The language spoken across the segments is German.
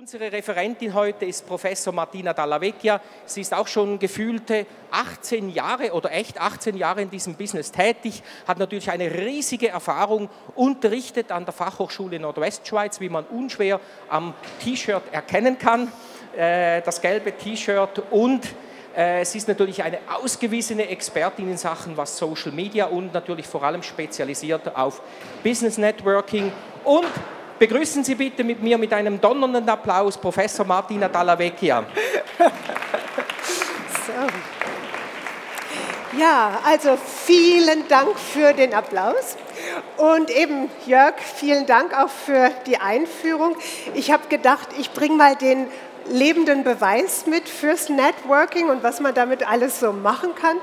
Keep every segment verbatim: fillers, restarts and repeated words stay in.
Unsere Referentin heute ist Professor Martina Dalla Vecchia. Sie ist auch schon gefühlte achtzehn Jahre oder echt achtzehn Jahre in diesem Business tätig, hat natürlich eine riesige Erfahrung, unterrichtet an der Fachhochschule Nordwestschweiz, wie man unschwer am T-Shirt erkennen kann, äh, das gelbe T-Shirt, und äh, sie ist natürlich eine ausgewiesene Expertin in Sachen was Social Media und natürlich vor allem spezialisiert auf Business Networking. Und begrüßen Sie bitte mit mir mit einem donnernden Applaus Professor Martina Dalla Vecchia. So. Ja, also vielen Dank für den Applaus. Und eben, Jörg, vielen Dank auch für die Einführung. Ich habe gedacht, ich bringe mal den lebenden Beweis mit fürs Networking und was man damit alles so machen kann.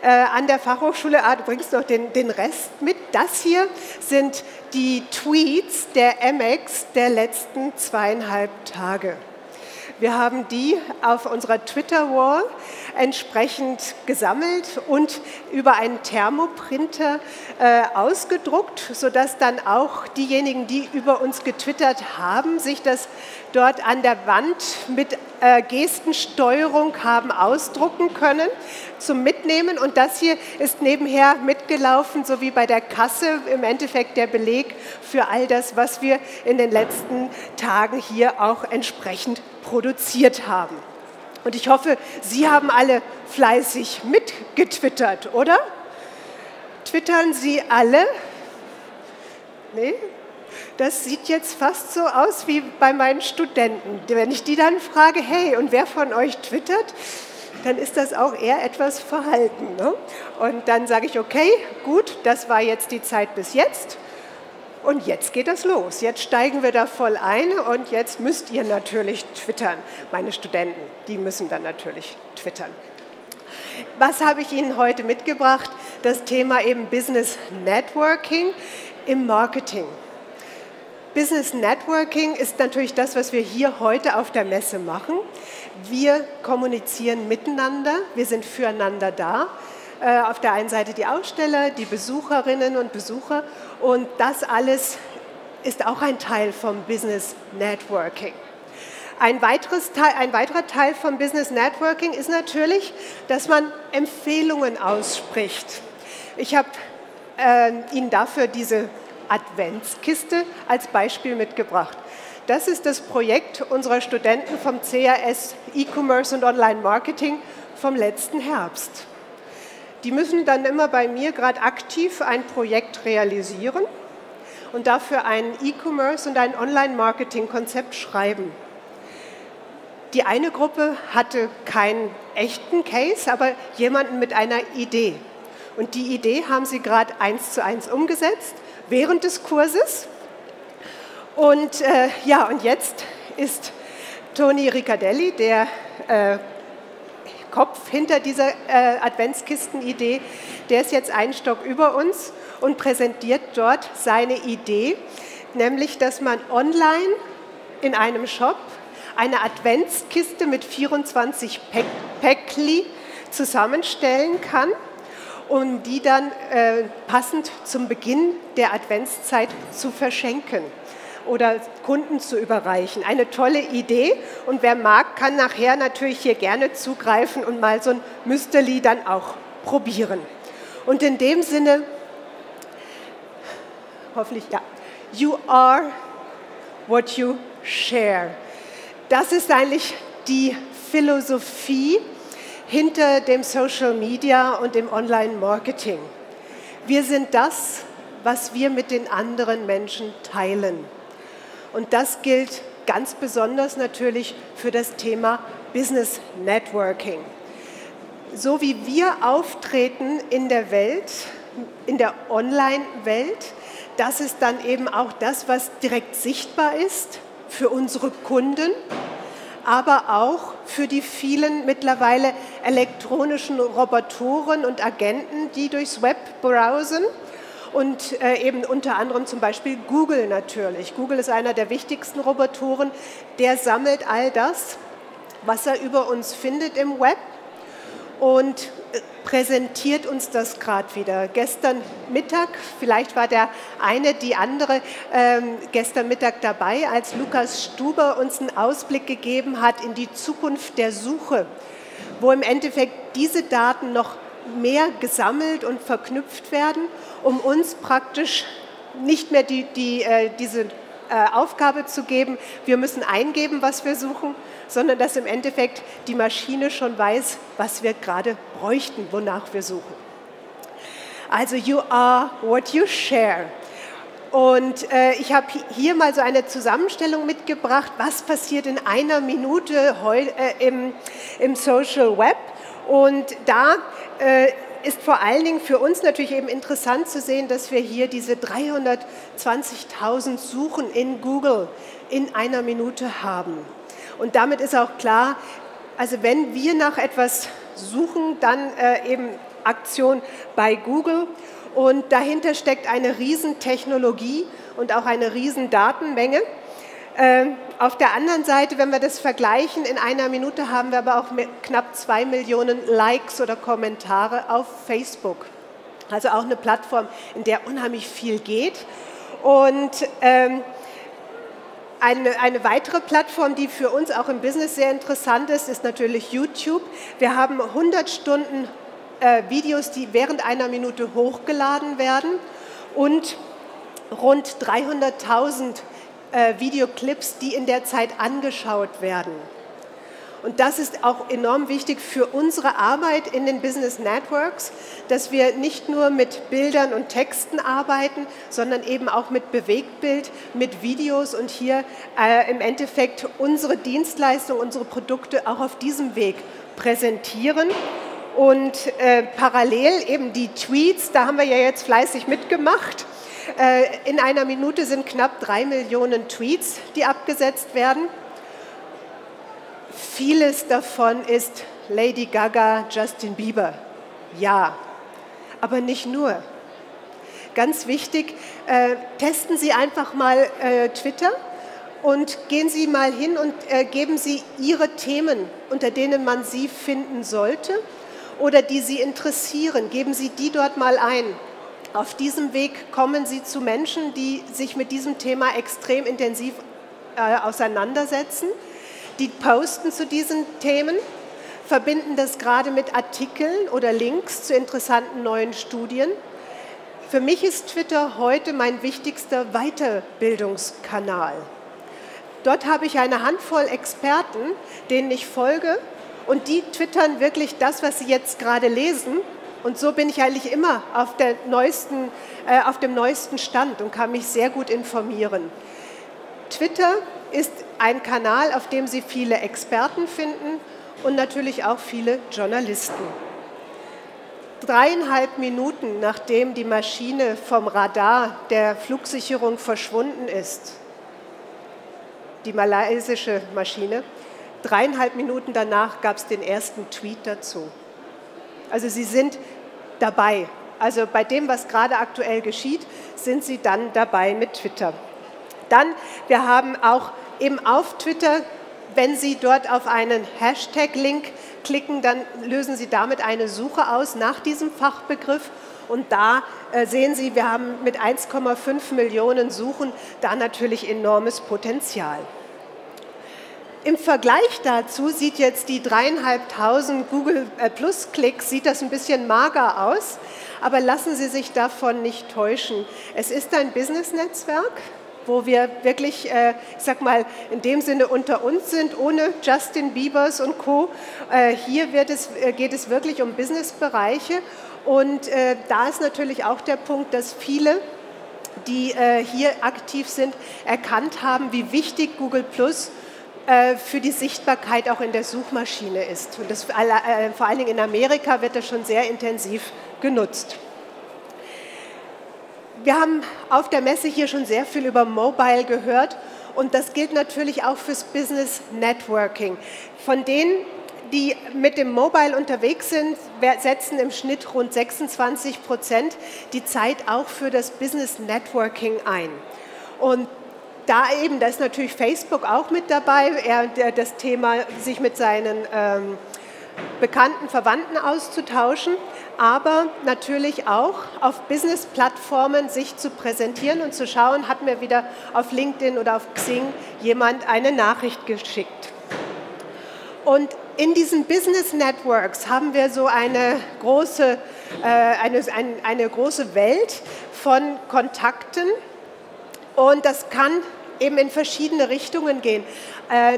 Äh, an der Fachhochschule, ah, du bringst noch den, den Rest mit. Das hier sind die Tweets der M X der letzten zweieinhalb Tage. Wir haben die auf unserer Twitter-Wall entsprechend gesammelt und über einen Thermoprinter äh, ausgedruckt, sodass dann auch diejenigen, die über uns getwittert haben, sich das dort an der Wand mit äh, Gestensteuerung haben ausdrucken können zum Mitnehmen. Und das hier ist nebenher mitgelaufen, so wie bei der Kasse, im Endeffekt der Beleg für all das, was wir in den letzten Tagen hier auch entsprechend produziert haben. Und ich hoffe, Sie haben alle fleißig mitgetwittert, oder? Twittern Sie alle? Nee? Das sieht jetzt fast so aus wie bei meinen Studenten. Wenn ich die dann frage, hey, und wer von euch twittert, dann ist das auch eher etwas verhalten, ne? Und dann sage ich, okay, gut, das war jetzt die Zeit bis jetzt. Und jetzt geht das los. Jetzt steigen wir da voll ein und jetzt müsst ihr natürlich twittern. Meine Studenten, die müssen dann natürlich twittern. Was habe ich Ihnen heute mitgebracht? Das Thema eben Business Networking im Marketing. Business Networking ist natürlich das, was wir hier heute auf der Messe machen. Wir kommunizieren miteinander, wir sind füreinander da. Auf der einen Seite die Aussteller, die Besucherinnen und Besucher, und das alles ist auch ein Teil vom Business Networking. Ein, weiteres Teil, ein weiterer Teil vom Business Networking ist natürlich, dass man Empfehlungen ausspricht. Ich habe äh, Ihnen dafür diese Adventskiste als Beispiel mitgebracht. Das ist das Projekt unserer Studenten vom C A S E-Commerce und Online Marketing vom letzten Herbst. Die müssen dann immer bei mir gerade aktiv ein Projekt realisieren und dafür ein E-Commerce und ein Online-Marketing-Konzept schreiben. Die eine Gruppe hatte keinen echten Case, aber jemanden mit einer Idee. Und die Idee haben sie gerade eins zu eins umgesetzt während des Kurses. Und äh, ja, und jetzt ist Tony Riccardelli, der äh, Kopf hinter dieser äh, Adventskisten-Idee, der ist jetzt einen Stock über uns und präsentiert dort seine Idee, nämlich, dass man online in einem Shop eine Adventskiste mit vierundzwanzig Päckli zusammenstellen kann, um die dann äh, passend zum Beginn der Adventszeit zu verschenken oder Kunden zu überreichen. Eine tolle Idee, und wer mag, kann nachher natürlich hier gerne zugreifen und mal so ein Müsterli dann auch probieren. Und in dem Sinne, hoffentlich, ja, you are what you share. Das ist eigentlich die Philosophie hinter dem Social Media und dem Online-Marketing. Wir sind das, was wir mit den anderen Menschen teilen. Und das gilt ganz besonders natürlich für das Thema Business Networking. So wie wir auftreten in der Welt, in der Online-Welt, das ist dann eben auch das, was direkt sichtbar ist für unsere Kunden, aber auch für die vielen mittlerweile elektronischen Robotoren und Agenten, die durchs Web browsen. Und äh, eben unter anderem zum Beispiel Google natürlich. Google ist einer der wichtigsten Robotoren, der sammelt all das, was er über uns findet im Web und präsentiert uns das gerade wieder. Gestern Mittag, vielleicht war der eine, die andere ähm, gestern Mittag dabei, als Lukas Stuber uns einen Ausblick gegeben hat in die Zukunft der Suche, wo im Endeffekt diese Daten noch mehr gesammelt und verknüpft werden, um uns praktisch nicht mehr die, die, äh, diese äh, Aufgabe zu geben, wir müssen eingeben, was wir suchen, sondern dass im Endeffekt die Maschine schon weiß, was wir gerade bräuchten, wonach wir suchen. Also you are what you share. Und äh, ich habe hier mal so eine Zusammenstellung mitgebracht, was passiert in einer Minute heu, äh, im, im Social Web. Und da äh, ist vor allen Dingen für uns natürlich eben interessant zu sehen, dass wir hier diese dreihundertzwanzigtausend Suchen in Google in einer Minute haben. Und damit ist auch klar, also wenn wir nach etwas suchen, dann äh, eben Aktion bei Google. Und dahinter steckt eine Riesentechnologie und auch eine Riesendatenmenge. Ähm, auf der anderen Seite, wenn wir das vergleichen, in einer Minute haben wir aber auch knapp zwei Millionen Likes oder Kommentare auf Facebook. Also auch eine Plattform, in der unheimlich viel geht. Und ähm, eine, eine weitere Plattform, die für uns auch im Business sehr interessant ist, ist natürlich YouTube. Wir haben hundert Stunden äh, Videos, die während einer Minute hochgeladen werden und rund dreihunderttausend Videoclips, die in der Zeit angeschaut werden. Und das ist auch enorm wichtig für unsere Arbeit in den Business Networks, dass wir nicht nur mit Bildern und Texten arbeiten, sondern eben auch mit Bewegtbild, mit Videos und hier äh, im Endeffekt unsere Dienstleistung, unsere Produkte auch auf diesem Weg präsentieren. Und äh, parallel eben die Tweets, da haben wir ja jetzt fleißig mitgemacht. In einer Minute sind knapp drei Millionen Tweets, die abgesetzt werden. Vieles davon ist Lady Gaga, Justin Bieber. Ja, aber nicht nur. Ganz wichtig, äh, testen Sie einfach mal äh, Twitter und gehen Sie mal hin und äh, geben Sie Ihre Themen, unter denen man Sie finden sollte oder die Sie interessieren. Geben Sie die dort mal ein. Auf diesem Weg kommen Sie zu Menschen, die sich mit diesem Thema extrem intensiv äh, auseinandersetzen, die posten zu diesen Themen, verbinden das gerade mit Artikeln oder Links zu interessanten neuen Studien. Für mich ist Twitter heute mein wichtigster Weiterbildungskanal. Dort habe ich eine Handvoll Experten, denen ich folge, und die twittern wirklich das, was sie jetzt gerade lesen. Und so bin ich eigentlich immer auf, der neuesten, äh, auf dem neuesten Stand und kann mich sehr gut informieren. Twitter ist ein Kanal, auf dem Sie viele Experten finden und natürlich auch viele Journalisten. Dreieinhalb Minuten, nachdem die Maschine vom Radar der Flugsicherung verschwunden ist, die malaysische Maschine, dreieinhalb Minuten danach gab es den ersten Tweet dazu. Also Sie sind dabei. Also bei dem, was gerade aktuell geschieht, sind Sie dann dabei mit Twitter. Dann, wir haben auch eben auf Twitter, wenn Sie dort auf einen Hashtag-Link klicken, dann lösen Sie damit eine Suche aus nach diesem Fachbegriff. Und da äh, sehen Sie, wir haben mit eins Komma fünf Millionen Suchen da natürlich enormes Potenzial. Im Vergleich dazu sieht jetzt die dreieinhalbtausend Google Plus Klicks, sieht das ein bisschen mager aus, aber lassen Sie sich davon nicht täuschen. Es ist ein Business-Netzwerk, wo wir wirklich, ich sag mal, in dem Sinne unter uns sind, ohne Justin Biebers und Co. Hier wird es, geht es wirklich um Business-Bereiche, und da ist natürlich auch der Punkt, dass viele, die hier aktiv sind, erkannt haben, wie wichtig Google Plus für die Sichtbarkeit auch in der Suchmaschine ist. Und das, äh, vor allen Dingen in Amerika wird das schon sehr intensiv genutzt. Wir haben auf der Messe hier schon sehr viel über Mobile gehört, und das gilt natürlich auch fürs Business Networking. Von denen, die mit dem Mobile unterwegs sind, setzen im Schnitt rund sechsundzwanzig Prozent die Zeit auch für das Business Networking ein. Und da eben, da ist natürlich Facebook auch mit dabei, er, das Thema, sich mit seinen ähm, bekannten Verwandten auszutauschen, aber natürlich auch auf Business-Plattformen sich zu präsentieren und zu schauen, hat mir wieder auf LinkedIn oder auf Xing jemand eine Nachricht geschickt. Und in diesen Business Networks haben wir so eine große, äh, eine, ein, eine große Welt von Kontakten, und das kann eben in verschiedene Richtungen gehen.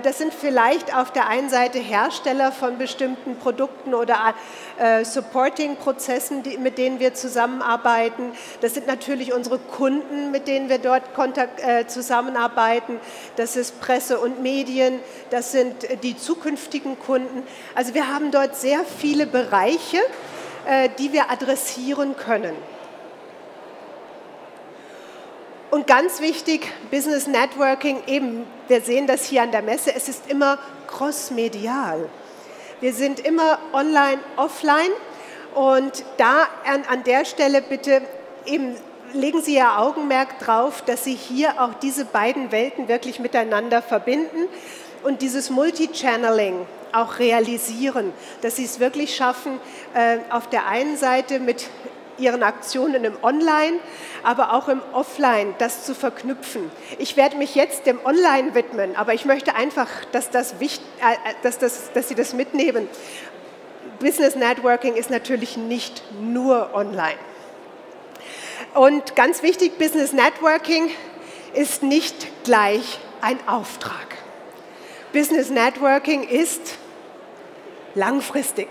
Das sind vielleicht auf der einen Seite Hersteller von bestimmten Produkten oder Supporting-Prozessen, mit denen wir zusammenarbeiten. Das sind natürlich unsere Kunden, mit denen wir dort Kontakt, äh, zusammenarbeiten. Das ist Presse und Medien, das sind die zukünftigen Kunden. Also wir haben dort sehr viele Bereiche, äh, die wir adressieren können. Und ganz wichtig, Business Networking, eben, wir sehen das hier an der Messe, es ist immer crossmedial. Wir sind immer online, offline, und da an, an der Stelle bitte eben legen Sie Ihr Augenmerk drauf, dass Sie hier auch diese beiden Welten wirklich miteinander verbinden und dieses Multi-Channeling auch realisieren, dass Sie es wirklich schaffen, äh, auf der einen Seite mit ihren Aktionen im Online, aber auch im Offline, das zu verknüpfen. Ich werde mich jetzt dem Online widmen, aber ich möchte einfach, dass, das wichtig, äh, dass, das, dass Sie das mitnehmen. Business Networking ist natürlich nicht nur online. Und ganz wichtig, Business Networking ist nicht gleich ein Auftrag. Business Networking ist langfristig.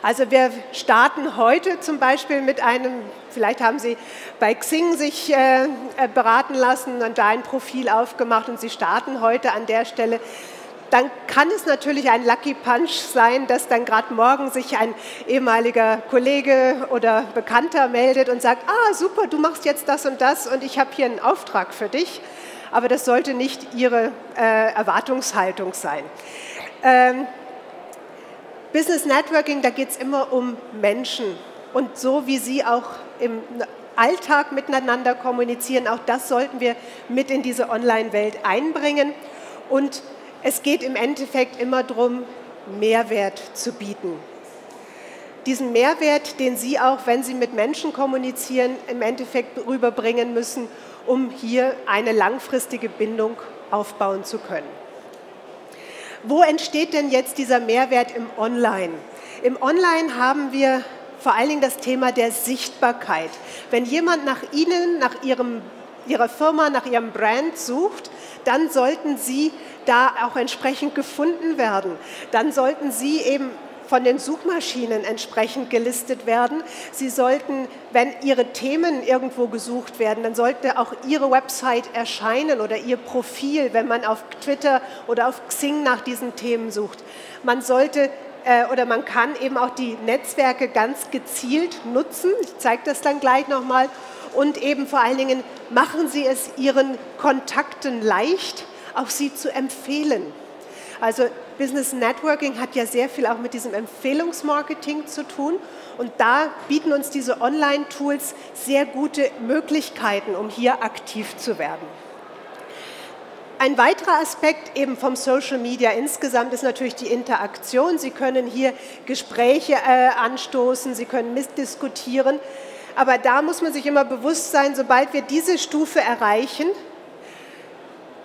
Also wir starten heute zum Beispiel mit einem, vielleicht haben Sie bei Xing sich äh, beraten lassen und da ein Profil aufgemacht und Sie starten heute an der Stelle. Dann kann es natürlich ein Lucky Punch sein, dass dann gerade morgen sich ein ehemaliger Kollege oder Bekannter meldet und sagt, ah super, du machst jetzt das und das und ich habe hier einen Auftrag für dich. Aber das sollte nicht Ihre äh, Erwartungshaltung sein. Ähm, Business Networking, da geht es immer um Menschen, und so wie Sie auch im Alltag miteinander kommunizieren, auch das sollten wir mit in diese Online-Welt einbringen, und es geht im Endeffekt immer darum, Mehrwert zu bieten. Diesen Mehrwert, den Sie auch, wenn Sie mit Menschen kommunizieren, im Endeffekt rüberbringen müssen, um hier eine langfristige Bindung aufbauen zu können. Wo entsteht denn jetzt dieser Mehrwert im Online? Im Online haben wir vor allen Dingen das Thema der Sichtbarkeit. Wenn jemand nach Ihnen, nach ihrem, Ihrer Firma, nach Ihrem Brand sucht, dann sollten Sie da auch entsprechend gefunden werden. Dann sollten Sie eben von den Suchmaschinen entsprechend gelistet werden. Sie sollten, wenn Ihre Themen irgendwo gesucht werden, dann sollte auch Ihre Website erscheinen oder Ihr Profil, wenn man auf Twitter oder auf Xing nach diesen Themen sucht. Man sollte äh, oder man kann eben auch die Netzwerke ganz gezielt nutzen. Ich zeige das dann gleich nochmal. Und eben vor allen Dingen machen Sie es Ihren Kontakten leicht, auch Sie zu empfehlen. Also Business Networking hat ja sehr viel auch mit diesem Empfehlungsmarketing zu tun, und da bieten uns diese Online-Tools sehr gute Möglichkeiten, um hier aktiv zu werden. Ein weiterer Aspekt eben vom Social Media insgesamt ist natürlich die Interaktion. Sie können hier Gespräche äh, anstoßen, Sie können mitdiskutieren, aber da muss man sich immer bewusst sein, sobald wir diese Stufe erreichen,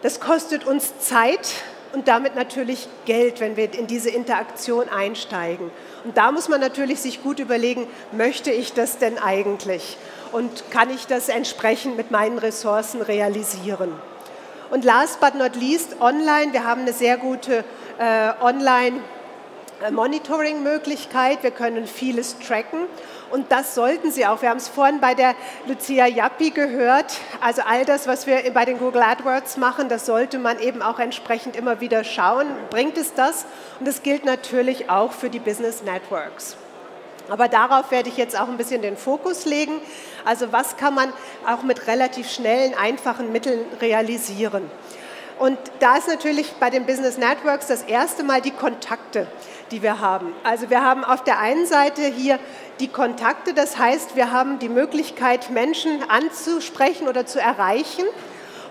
das kostet uns Zeit, und damit natürlich Geld, wenn wir in diese Interaktion einsteigen. Und da muss man natürlich sich gut überlegen, möchte ich das denn eigentlich? Und kann ich das entsprechend mit meinen Ressourcen realisieren? Und last but not least, online. Wir haben eine sehr gute äh, Online-Monitoring-Möglichkeit. Wir können vieles tracken. Und das sollten Sie auch. Wir haben es vorhin bei der Lucia Jappi gehört. Also all das, was wir bei den Google AdWords machen, das sollte man eben auch entsprechend immer wieder schauen. Bringt es das? Und das gilt natürlich auch für die Business Networks. Aber darauf werde ich jetzt auch ein bisschen den Fokus legen. Also was kann man auch mit relativ schnellen, einfachen Mitteln realisieren? Und da ist natürlich bei den Business Networks das erste Mal die Kontakte, die wir haben. Also wir haben auf der einen Seite hier die Kontakte, das heißt, wir haben die Möglichkeit, Menschen anzusprechen oder zu erreichen,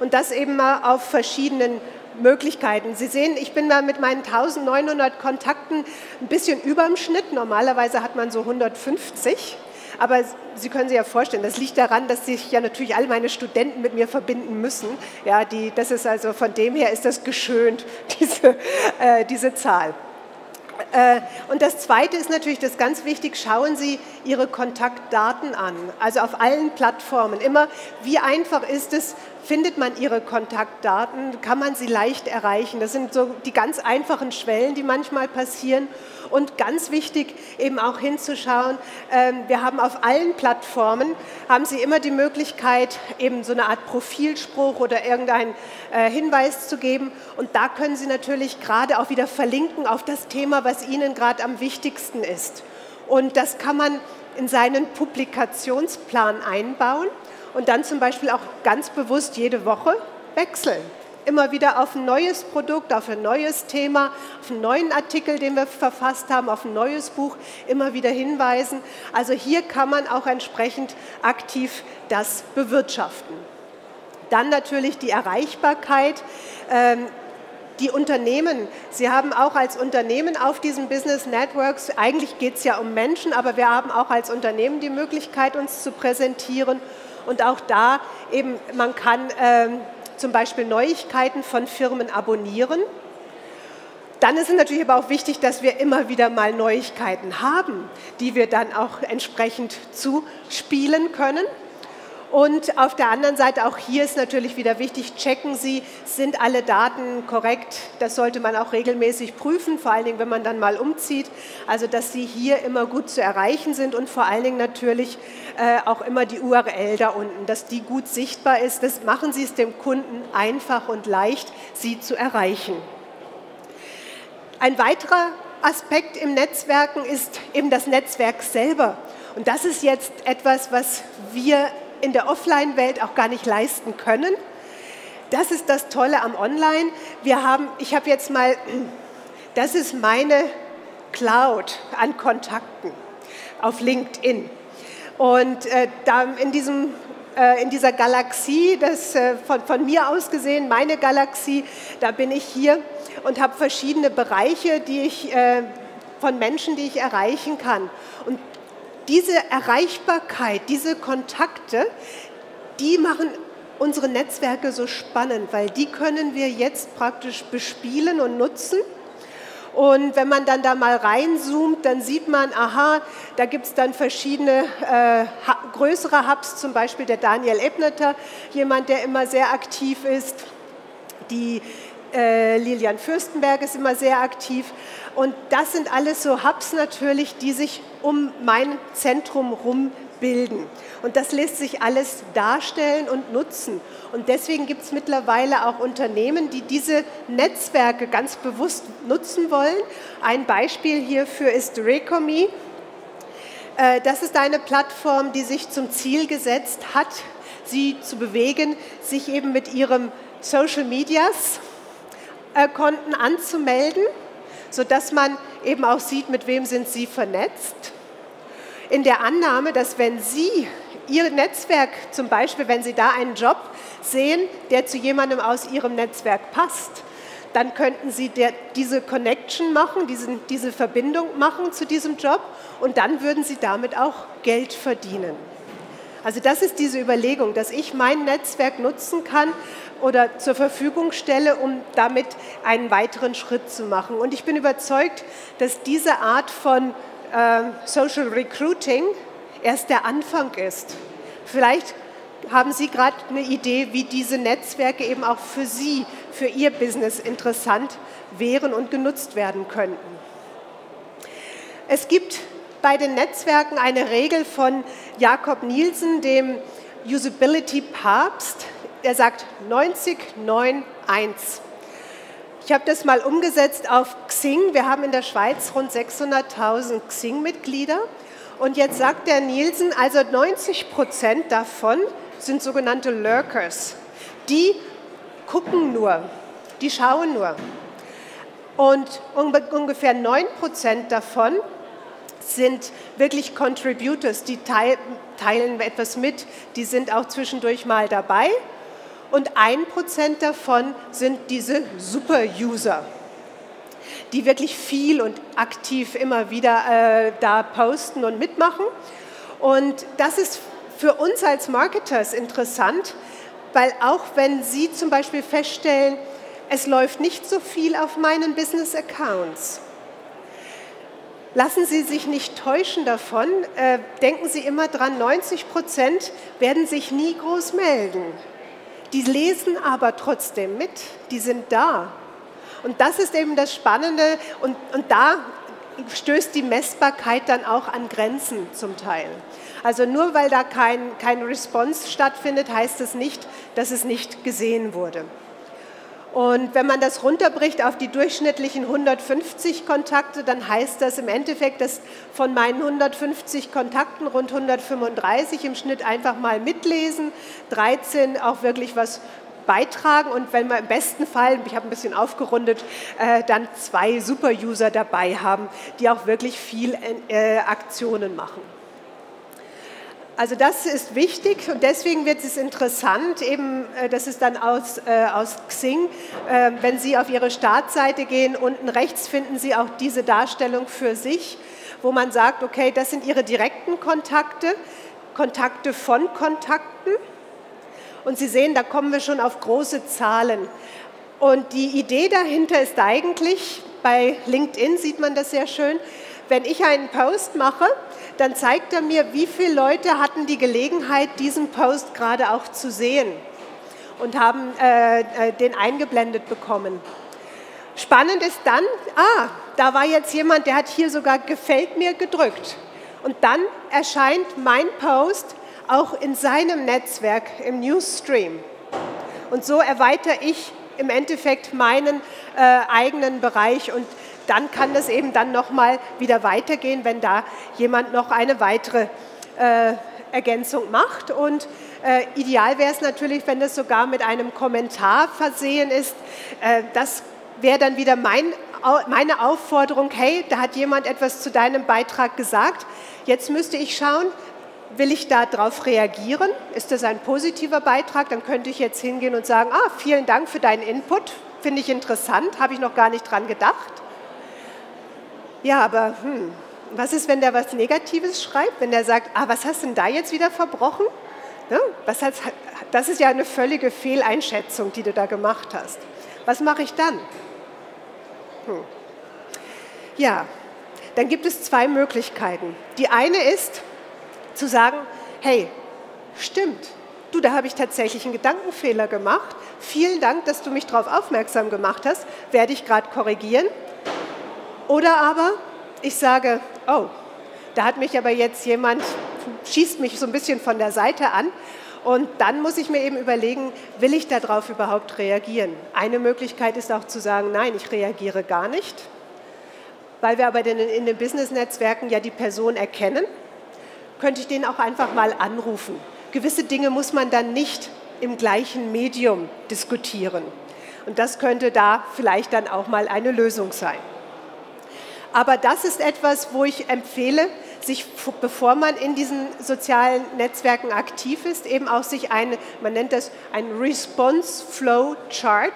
und das eben mal auf verschiedenen Möglichkeiten. Sie sehen, ich bin da mit meinen eintausendneunhundert Kontakten ein bisschen über dem Schnitt. Normalerweise hat man so hundertfünfzig. Aber Sie können sich ja vorstellen, das liegt daran, dass sich ja natürlich all meine Studenten mit mir verbinden müssen. Ja, die, das ist also, von dem her ist das geschönt, diese, äh, diese Zahl. Und das Zweite ist natürlich, das ganz wichtig, schauen Sie Ihre Kontaktdaten an, also auf allen Plattformen. Immer, wie einfach ist es, findet man Ihre Kontaktdaten, kann man sie leicht erreichen. Das sind so die ganz einfachen Schwellen, die manchmal passieren. Und ganz wichtig, eben auch hinzuschauen, wir haben auf allen Plattformen, haben Sie immer die Möglichkeit, eben so eine Art Profilspruch oder irgendeinen Hinweis zu geben. Und da können Sie natürlich gerade auch wieder verlinken auf das Thema, was Ihnen gerade am wichtigsten ist. Und das kann man in seinen Publikationsplan einbauen und dann zum Beispiel auch ganz bewusst jede Woche wechseln. Immer wieder auf ein neues Produkt, auf ein neues Thema, auf einen neuen Artikel, den wir verfasst haben, auf ein neues Buch, immer wieder hinweisen. Also hier kann man auch entsprechend aktiv das bewirtschaften. Dann natürlich die Erreichbarkeit. Die Unternehmen, Sie haben auch als Unternehmen auf diesen Business Networks, eigentlich geht es ja um Menschen, aber wir haben auch als Unternehmen die Möglichkeit, uns zu präsentieren. Und auch da eben, man kann zum Beispiel Neuigkeiten von Firmen abonnieren. Dann ist es natürlich aber auch wichtig, dass wir immer wieder mal Neuigkeiten haben, die wir dann auch entsprechend zuspielen können. Und auf der anderen Seite, auch hier ist natürlich wieder wichtig, checken Sie, sind alle Daten korrekt? Das sollte man auch regelmäßig prüfen, vor allen Dingen, wenn man dann mal umzieht. Also, dass Sie hier immer gut zu erreichen sind und vor allen Dingen natürlich äh, auch immer die U R L da unten, dass die gut sichtbar ist. Das machen Sie es dem Kunden einfach und leicht, Sie zu erreichen. Ein weiterer Aspekt im Netzwerken ist eben das Netzwerk selber. Und das ist jetzt etwas, was wir in der Offline-Welt auch gar nicht leisten können. Das ist das Tolle am Online. Wir haben, ich habe jetzt mal, das ist meine Cloud an Kontakten auf LinkedIn. Und äh, da in, diesem, äh, in dieser Galaxie, das, äh, von, von mir aus gesehen, meine Galaxie, da bin ich hier und habe verschiedene Bereiche, die ich, äh, von Menschen, die ich erreichen kann. Und diese Erreichbarkeit, diese Kontakte, die machen unsere Netzwerke so spannend, weil die können wir jetzt praktisch bespielen und nutzen. Und wenn man dann da mal reinzoomt, dann sieht man, aha, da gibt es dann verschiedene äh, größere Hubs, zum Beispiel der Daniel Ebnerter, jemand, der immer sehr aktiv ist, die äh, Lilian Fürstenberg ist immer sehr aktiv. Und das sind alles so Hubs natürlich, die sich um mein Zentrum rum bilden. Und das lässt sich alles darstellen und nutzen. Und deswegen gibt es mittlerweile auch Unternehmen, die diese Netzwerke ganz bewusst nutzen wollen. Ein Beispiel hierfür ist Recomi. Das ist eine Plattform, die sich zum Ziel gesetzt hat, sie zu bewegen, sich eben mit ihrem Social Medias Konten anzumelden, sodass man eben auch sieht, mit wem sind Sie vernetzt. In der Annahme, dass wenn Sie Ihr Netzwerk, zum Beispiel wenn Sie da einen Job sehen, der zu jemandem aus Ihrem Netzwerk passt, dann könnten Sie der, diese Connection machen, diesen, diese Verbindung machen zu diesem Job und dann würden Sie damit auch Geld verdienen. Also das ist diese Überlegung, dass ich mein Netzwerk nutzen kann oder zur Verfügung stelle, um damit einen weiteren Schritt zu machen. Und ich bin überzeugt, dass diese Art von äh, Social Recruiting erst der Anfang ist. Vielleicht haben Sie gerade eine Idee, wie diese Netzwerke eben auch für Sie, für Ihr Business interessant wären und genutzt werden könnten. Es gibt bei den Netzwerken eine Regel von Jakob Nielsen, dem Usability-Papst. Er sagt neunzig neun eins. Ich habe das mal umgesetzt auf Xing. Wir haben in der Schweiz rund sechshunderttausend Xing-Mitglieder. Und jetzt sagt der Nielsen, also neunzig Prozent davon sind sogenannte Lurkers. Die gucken nur, die schauen nur. Und ungefähr neun Prozent davon sind wirklich Contributors, die teilen etwas mit, die sind auch zwischendurch mal dabei. und ein Prozent davon sind diese Super-User, die wirklich viel und aktiv immer wieder äh, da posten und mitmachen. Und das ist für uns als Marketers interessant, weil auch wenn Sie zum Beispiel feststellen, es läuft nicht so viel auf meinen Business Accounts. Lassen Sie sich nicht täuschen davon, äh, denken Sie immer dran, neunzig Prozent werden sich nie groß melden. Die lesen aber trotzdem mit, die sind da. Und das ist eben das Spannende und, und da stößt die Messbarkeit dann auch an Grenzen zum Teil. Also nur weil da kein, kein Response stattfindet, heißt es nicht, dass es nicht gesehen wurde. Und wenn man das runterbricht auf die durchschnittlichen hundertfünfzig Kontakte, dann heißt das im Endeffekt, dass von meinen hundertfünfzig Kontakten rund hundertfünfunddreißig im Schnitt einfach mal mitlesen, dreizehn auch wirklich was beitragen und wenn wir im besten Fall, ich habe ein bisschen aufgerundet, äh, dann zwei Super-User dabei haben, die auch wirklich viel äh, Aktionen machen. Also das ist wichtig und deswegen wird es interessant, eben, äh, das ist dann aus, äh, aus Xing, äh, wenn Sie auf Ihre Startseite gehen, unten rechts finden Sie auch diese Darstellung für sich, wo man sagt, okay, das sind Ihre direkten Kontakte, Kontakte von Kontakten. Und Sie sehen, da kommen wir schon auf große Zahlen. Und die Idee dahinter ist eigentlich, bei LinkedIn sieht man das sehr schön, wenn ich einen Post mache, dann zeigt er mir, wie viele Leute hatten die Gelegenheit, diesen Post gerade auch zu sehen und haben äh, den eingeblendet bekommen. Spannend ist dann, ah, da war jetzt jemand, der hat hier sogar Gefällt mir gedrückt. Und dann erscheint mein Post auch in seinem Netzwerk, im Newsstream. Und so erweitere ich im Endeffekt meinen äh, eigenen Bereich und dann kann das eben dann nochmal wieder weitergehen, wenn da jemand noch eine weitere äh, Ergänzung macht. Und äh, ideal wäre es natürlich, wenn das sogar mit einem Kommentar versehen ist. Äh, das wäre dann wieder mein, meine Aufforderung, hey, da hat jemand etwas zu deinem Beitrag gesagt, jetzt müsste ich schauen, will ich darauf reagieren? Ist das ein positiver Beitrag? Dann könnte ich jetzt hingehen und sagen, ah, vielen Dank für deinen Input, finde ich interessant, habe ich noch gar nicht dran gedacht. Ja, aber hm, was ist, wenn der was Negatives schreibt? Wenn der sagt, ah, was hast du denn da jetzt wieder verbrochen? Ne? Was hat's, das ist ja eine völlige Fehleinschätzung, die du da gemacht hast. Was mache ich dann? Hm. Ja, dann gibt es zwei Möglichkeiten. Die eine ist, zu sagen, hey, stimmt, du, da habe ich tatsächlich einen Gedankenfehler gemacht. Vielen Dank, dass du mich darauf aufmerksam gemacht hast. Werde ich gerade korrigieren. Oder aber ich sage, oh, da hat mich aber jetzt jemand, schießt mich so ein bisschen von der Seite an. Und dann muss ich mir eben überlegen, will ich darauf überhaupt reagieren? Eine Möglichkeit ist auch zu sagen, nein, ich reagiere gar nicht. Weil wir aber in den Business-Netzwerken ja die Person erkennen, könnte ich den auch einfach mal anrufen. Gewisse Dinge muss man dann nicht im gleichen Medium diskutieren. Und das könnte da vielleicht dann auch mal eine Lösung sein. Aber das ist etwas, wo ich empfehle, sich, bevor man in diesen sozialen Netzwerken aktiv ist, eben auch sich eine, man nennt das ein Response Flow Chart,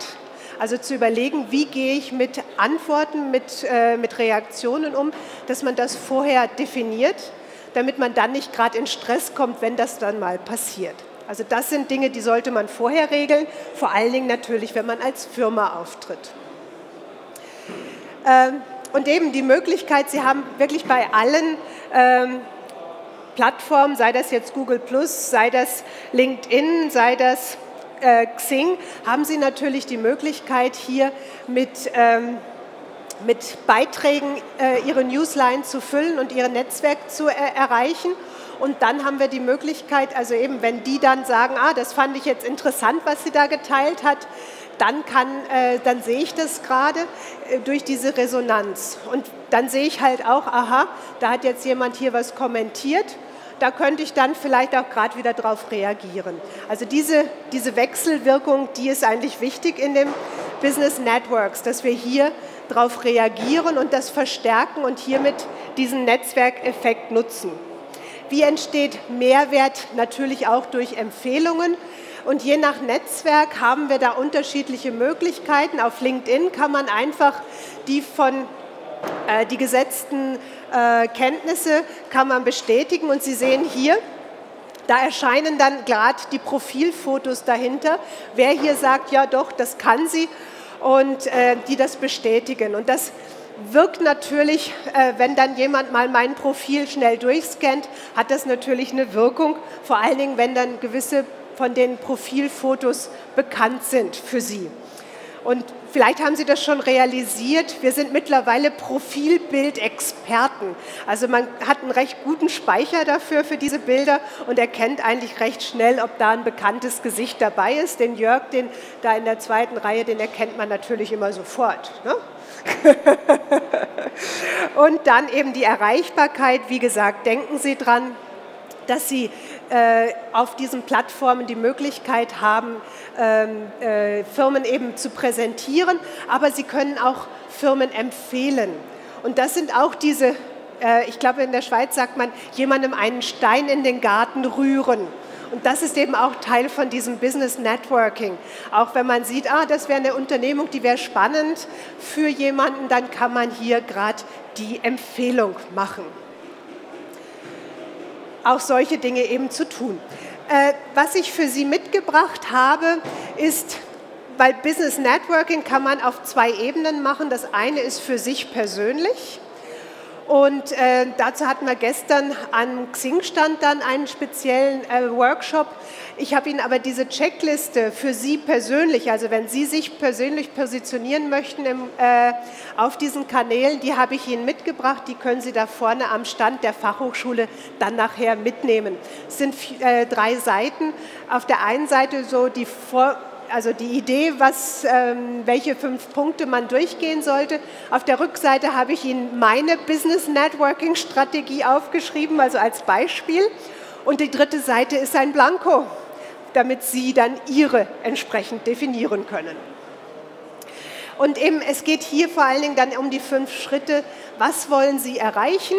also zu überlegen, wie gehe ich mit Antworten, mit, äh, mit Reaktionen um, dass man das vorher definiert, damit man dann nicht gerade in Stress kommt, wenn das dann mal passiert. Also das sind Dinge, die sollte man vorher regeln, vor allen Dingen natürlich, wenn man als Firma auftritt. Ähm, und eben die Möglichkeit, Sie haben wirklich bei allen ähm, Plattformen, sei das jetzt Google Plus, sei das LinkedIn, sei das äh, Xing, haben Sie natürlich die Möglichkeit, hier mit ähm, mit Beiträgen äh, ihre Newsline zu füllen und ihr Netzwerk zu äh, erreichen. Und dann haben wir die Möglichkeit, also eben, wenn die dann sagen, ah, das fand ich jetzt interessant, was sie da geteilt hat, dann, kann, äh, dann sehe ich das gerade äh, durch diese Resonanz. Und dann sehe ich halt auch, aha, da hat jetzt jemand hier was kommentiert, da könnte ich dann vielleicht auch gerade wieder drauf reagieren. Also diese, diese Wechselwirkung, die ist eigentlich wichtig in den Business Networks, dass wir hier darauf reagieren und das verstärken und hiermit diesen Netzwerkeffekt nutzen. Wie entsteht Mehrwert? Natürlich auch durch Empfehlungen, Und je nach Netzwerk haben wir da unterschiedliche Möglichkeiten. Auf LinkedIn kann man einfach die von äh, die gesetzten äh, Kenntnisse kann man bestätigen. Und Sie sehen hier, da erscheinen dann gerade die Profilfotos dahinter. Wer hier sagt, ja doch, das kann sie, und äh, die das bestätigen. Und das wirkt natürlich, äh, wenn dann jemand mal mein Profil schnell durchscannt, hat das natürlich eine Wirkung, vor allen Dingen, wenn dann gewisse von den Profilfotos bekannt sind für Sie. Und vielleicht haben Sie das schon realisiert, wir sind mittlerweile Profilbildexperten. Also man hat einen recht guten Speicher dafür, für diese Bilder, und erkennt eigentlich recht schnell, ob da ein bekanntes Gesicht dabei ist. Den Jörg, den da in der zweiten Reihe, den erkennt man natürlich immer sofort, ne? Und dann eben die Erreichbarkeit. Wie gesagt, denken Sie dran, dass Sie äh, auf diesen Plattformen die Möglichkeit haben, ähm, äh, Firmen eben zu präsentieren, aber Sie können auch Firmen empfehlen. Und das sind auch diese, äh, ich glaube in der Schweiz sagt man, jemandem einen Stein in den Garten rühren. Und das ist eben auch Teil von diesem Business Networking. Auch wenn man sieht, ah, das wäre eine Unternehmung, die wäre spannend für jemanden, dann kann man hier gerade die Empfehlung machen. Auch solche Dinge eben zu tun. Äh, was ich für Sie mitgebracht habe, ist, weil Business Networking kann man auf zwei Ebenen machen. Das eine ist für sich persönlich, und äh, dazu hatten wir gestern an Xing-Stand dann einen speziellen äh, Workshop. Ich habe Ihnen aber diese Checkliste für Sie persönlich, also wenn Sie sich persönlich positionieren möchten im, äh, auf diesen Kanälen, die habe ich Ihnen mitgebracht, die können Sie da vorne am Stand der Fachhochschule dann nachher mitnehmen. Es sind äh, drei Seiten. Auf der einen Seite so die Vor- also die Idee, was, ähm, welche fünf Punkte man durchgehen sollte. Auf der Rückseite habe ich Ihnen meine Business-Networking-Strategie aufgeschrieben, also als Beispiel. Und die dritte Seite ist ein Blanko, damit Sie dann Ihre entsprechend definieren können. Und eben, es geht hier vor allen Dingen dann um die fünf Schritte. Was wollen Sie erreichen?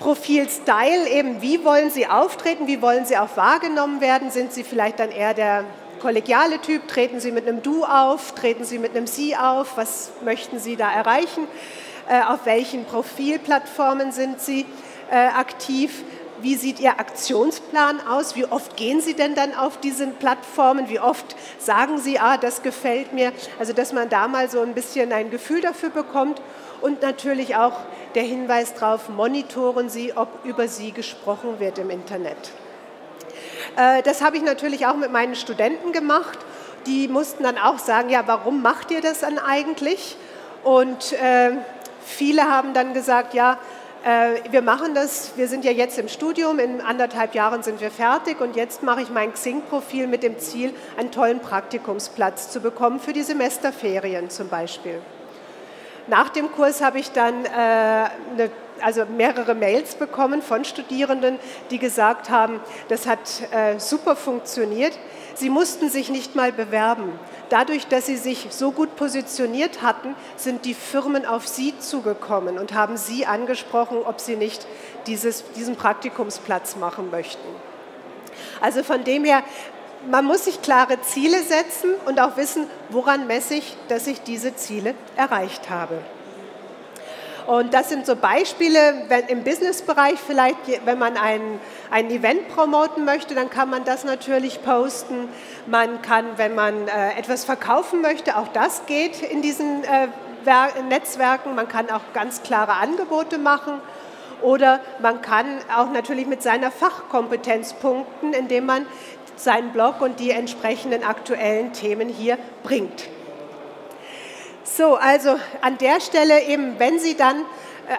Profil-Style, eben wie wollen Sie auftreten, wie wollen Sie auch wahrgenommen werden, sind Sie vielleicht dann eher der kollegiale Typ, treten Sie mit einem Du auf, treten Sie mit einem Sie auf, was möchten Sie da erreichen, äh, auf welchen Profilplattformen sind Sie äh, aktiv, wie sieht Ihr Aktionsplan aus, wie oft gehen Sie denn dann auf diesen Plattformen, wie oft sagen Sie, ah, das gefällt mir, also dass man da mal so ein bisschen ein Gefühl dafür bekommt. Und natürlich auch der Hinweis darauf, monitoren Sie, ob über Sie gesprochen wird im Internet. Das habe ich natürlich auch mit meinen Studenten gemacht. Die mussten dann auch sagen, ja, warum macht ihr das dann eigentlich? Und viele haben dann gesagt, ja, wir machen das, wir sind ja jetzt im Studium, in anderthalb Jahren sind wir fertig, und jetzt mache ich mein Xing-Profil mit dem Ziel, einen tollen Praktikumsplatz zu bekommen für die Semesterferien zum Beispiel. Nach dem Kurs habe ich dann äh, eine, also mehrere Mails bekommen von Studierenden, die gesagt haben, das hat äh, super funktioniert. Sie mussten sich nicht mal bewerben. Dadurch, dass sie sich so gut positioniert hatten, sind die Firmen auf sie zugekommen und haben sie angesprochen, ob sie nicht dieses, diesen Praktikumsplatz machen möchten. Also von dem her, man muss sich klare Ziele setzen und auch wissen, woran messe ich, dass ich diese Ziele erreicht habe. Und das sind so Beispiele, wenn im Businessbereich vielleicht, wenn man ein, ein Event promoten möchte, dann kann man das natürlich posten. Man kann, wenn man äh, etwas verkaufen möchte, auch das geht in diesen äh, Netzwerken. Man kann auch ganz klare Angebote machen. Oder man kann auch natürlich mit seiner Fachkompetenz punkten, indem man seinen Blog und die entsprechenden aktuellen Themen hier bringt. So, also an der Stelle eben, wenn Sie dann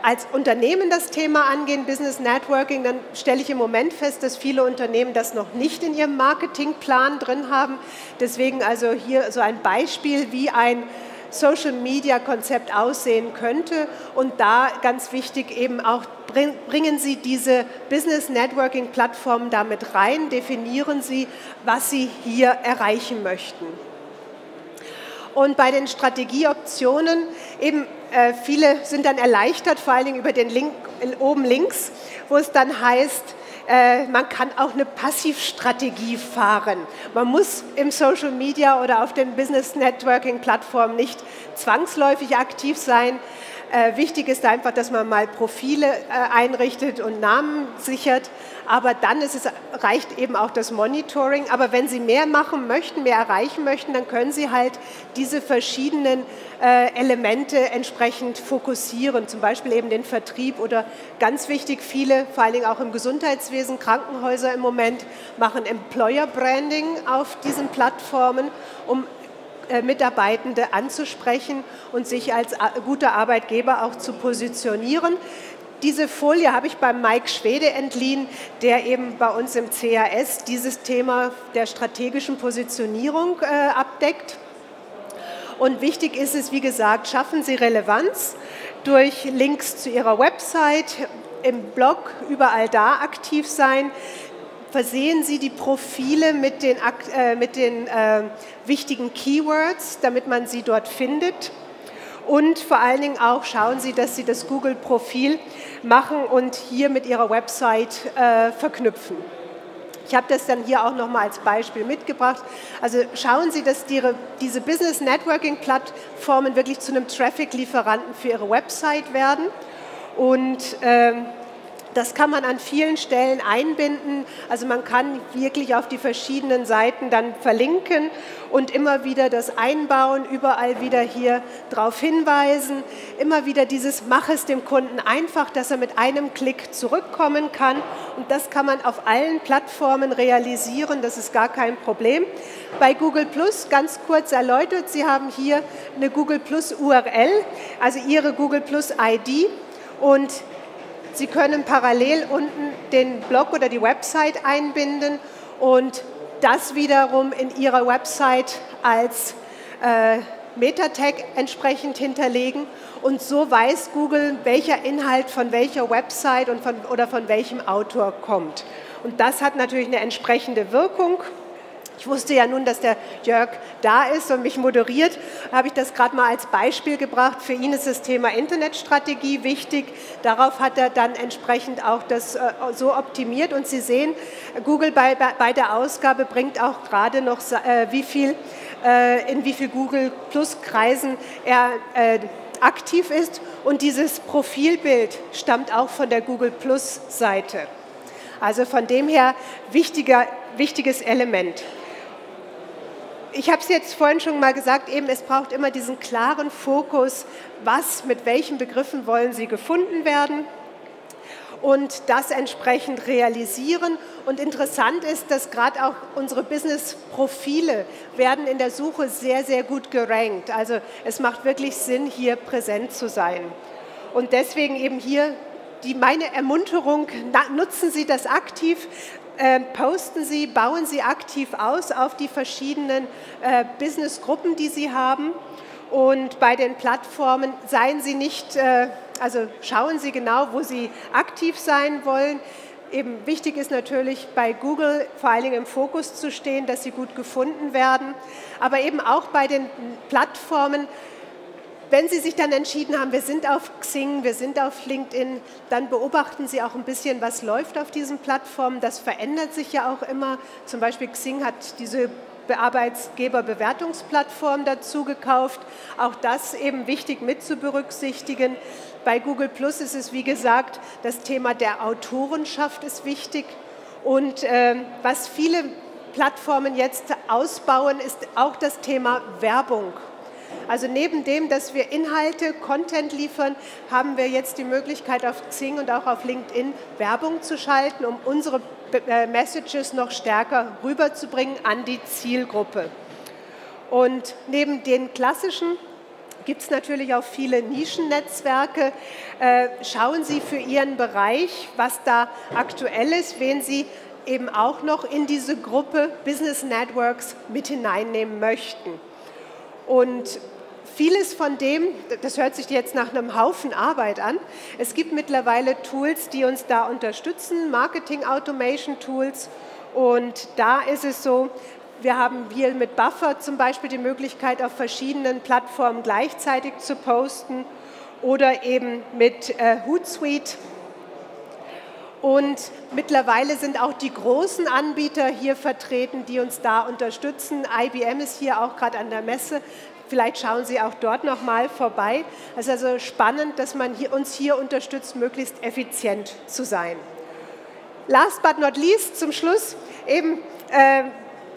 als Unternehmen das Thema angehen, Business Networking, dann stelle ich im Moment fest, dass viele Unternehmen das noch nicht in ihrem Marketingplan drin haben. Deswegen also hier so ein Beispiel, wie ein Social-Media-Konzept aussehen könnte, und da ganz wichtig eben auch, bringen Sie diese Business-Networking-Plattformen damit rein, definieren Sie, was Sie hier erreichen möchten. Und bei den Strategieoptionen, eben äh, viele sind dann erleichtert, vor allen Dingen über den Link oben links, wo es dann heißt, Äh, man kann auch eine Passivstrategie fahren. Man muss im Social Media oder auf den Business Networking Plattformen nicht zwangsläufig aktiv sein. Äh, wichtig ist einfach, dass man mal Profile äh, einrichtet und Namen sichert, aber dann ist es, reicht eben auch das Monitoring. Aber wenn Sie mehr machen möchten, mehr erreichen möchten, dann können Sie halt diese verschiedenen äh, Elemente entsprechend fokussieren, zum Beispiel eben den Vertrieb oder ganz wichtig, viele, vor allen Dingen auch im Gesundheitswesen, Krankenhäuser im Moment, machen Employer Branding auf diesen Plattformen, um Mitarbeitende anzusprechen und sich als guter Arbeitgeber auch zu positionieren. Diese Folie habe ich beim Mike Schwede entliehen, der eben bei uns im C A S dieses Thema der strategischen Positionierung äh, abdeckt. Und wichtig ist es, wie gesagt, schaffen Sie Relevanz durch Links zu Ihrer Website, im Blog, überall da aktiv sein. Versehen Sie die Profile mit den, äh, mit den äh, wichtigen Keywords, damit man sie dort findet. Und vor allen Dingen auch schauen Sie, dass Sie das Google-Profil machen und hier mit Ihrer Website äh, verknüpfen. Ich habe das dann hier auch nochmal als Beispiel mitgebracht. Also schauen Sie, dass die, diese Business-Networking-Plattformen wirklich zu einem Traffic-Lieferanten für Ihre Website werden. Und äh, Das kann man an vielen Stellen einbinden, also man kann wirklich auf die verschiedenen Seiten dann verlinken und immer wieder das einbauen, überall wieder hier darauf hinweisen, immer wieder dieses Mach es dem Kunden einfach, dass er mit einem Klick zurückkommen kann, und das kann man auf allen Plattformen realisieren, das ist gar kein Problem. Bei Google Plus, ganz kurz erläutert, Sie haben hier eine Google Plus U R L, also Ihre Google Plus I D, und Sie können parallel unten den Blog oder die Website einbinden und das wiederum in Ihrer Website als äh, Meta-Tag entsprechend hinterlegen. Und so weiß Google, welcher Inhalt von welcher Website und von, oder von welchem Autor kommt. Und das hat natürlich eine entsprechende Wirkung. Ich wusste ja nun, dass der Jörg da ist und mich moderiert, habe ich das gerade mal als Beispiel gebracht. Für ihn ist das Thema Internetstrategie wichtig. Darauf hat er dann entsprechend auch das so optimiert. Und Sie sehen, Google bei, bei der Ausgabe bringt auch gerade noch, wie viel, in wie viel Google Plus Kreisen er aktiv ist. Und dieses Profilbild stammt auch von der Google Plus Seite. Also von dem her wichtiger, wichtiges Element. Ich habe es jetzt vorhin schon mal gesagt, eben, es braucht immer diesen klaren Fokus, was, mit welchen Begriffen wollen Sie gefunden werden und das entsprechend realisieren. Und interessant ist, dass gerade auch unsere Business-Profile werden in der Suche sehr, sehr gut gerankt. Also es macht wirklich Sinn, hier präsent zu sein. Und deswegen eben hier die, meine Ermunterung, nutzen Sie das aktiv. Posten Sie, bauen Sie aktiv aus auf die verschiedenen äh, Businessgruppen, die Sie haben, und bei den Plattformen seien Sie nicht, äh, also schauen Sie genau, wo Sie aktiv sein wollen. Eben wichtig ist natürlich bei Google vor allen Dingen im Fokus zu stehen, dass Sie gut gefunden werden, aber eben auch bei den Plattformen. Wenn Sie sich dann entschieden haben, wir sind auf Xing, wir sind auf LinkedIn, dann beobachten Sie auch ein bisschen, was läuft auf diesen Plattformen. Das verändert sich ja auch immer. Zum Beispiel Xing hat diese Arbeitgeberbewertungsplattform dazu gekauft. Auch das eben wichtig mit zu berücksichtigen. Bei Google Plus ist es, wie gesagt, das Thema der Autorenschaft ist wichtig. Und äh, was viele Plattformen jetzt ausbauen, ist auch das Thema Werbung. Also neben dem, dass wir Inhalte, Content liefern, haben wir jetzt die Möglichkeit, auf Xing und auch auf LinkedIn Werbung zu schalten, um unsere Messages noch stärker rüberzubringen an die Zielgruppe. Und neben den klassischen gibt es natürlich auch viele Nischennetzwerke. Schauen Sie für Ihren Bereich, was da aktuell ist, wen Sie eben auch noch in diese Gruppe Business Networks mit hineinnehmen möchten. Und vieles von dem, das hört sich jetzt nach einem Haufen Arbeit an, es gibt mittlerweile Tools, die uns da unterstützen, Marketing-Automation-Tools, und da ist es so, wir haben hier mit Buffer zum Beispiel die Möglichkeit, auf verschiedenen Plattformen gleichzeitig zu posten oder eben mit äh, Hootsuite. Und mittlerweile sind auch die großen Anbieter hier vertreten, die uns da unterstützen. I B M ist hier auch gerade an der Messe. Vielleicht schauen Sie auch dort nochmal vorbei. Es ist also spannend, dass man hier, uns hier unterstützt, möglichst effizient zu sein. Last but not least, zum Schluss, eben äh,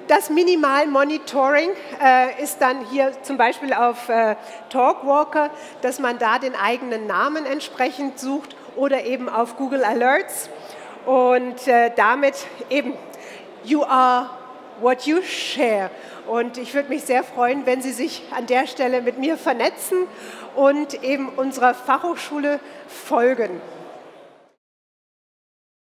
das Minimal-Monitoring äh, ist dann hier zum Beispiel auf äh, Talkwalker, dass man da den eigenen Namen entsprechend sucht oder eben auf Google Alerts und äh, damit eben you are what you share. Und ich würde mich sehr freuen, wenn Sie sich an der Stelle mit mir vernetzen und eben unserer Fachhochschule folgen.